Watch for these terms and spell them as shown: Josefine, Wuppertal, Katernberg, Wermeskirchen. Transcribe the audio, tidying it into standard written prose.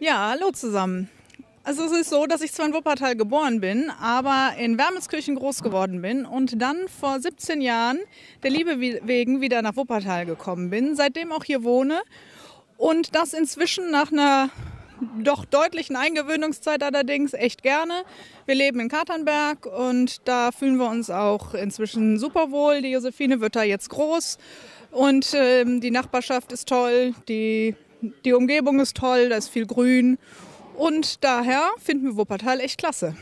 Ja, hallo zusammen. Also es ist so, dass ich zwar in Wuppertal geboren bin, aber in Wermeskirchen groß geworden bin und dann vor 17 Jahren der Liebe wegen wieder nach Wuppertal gekommen bin, seitdem auch hier wohne und das inzwischen nach einer doch deutlichen Eingewöhnungszeit allerdings echt gerne. Wir leben in Katernberg und da fühlen wir uns auch inzwischen super wohl. Die Josefine wird da jetzt groß und die Nachbarschaft ist toll, die Umgebung ist toll, da ist viel Grün. Und daher finden wir Wuppertal echt klasse.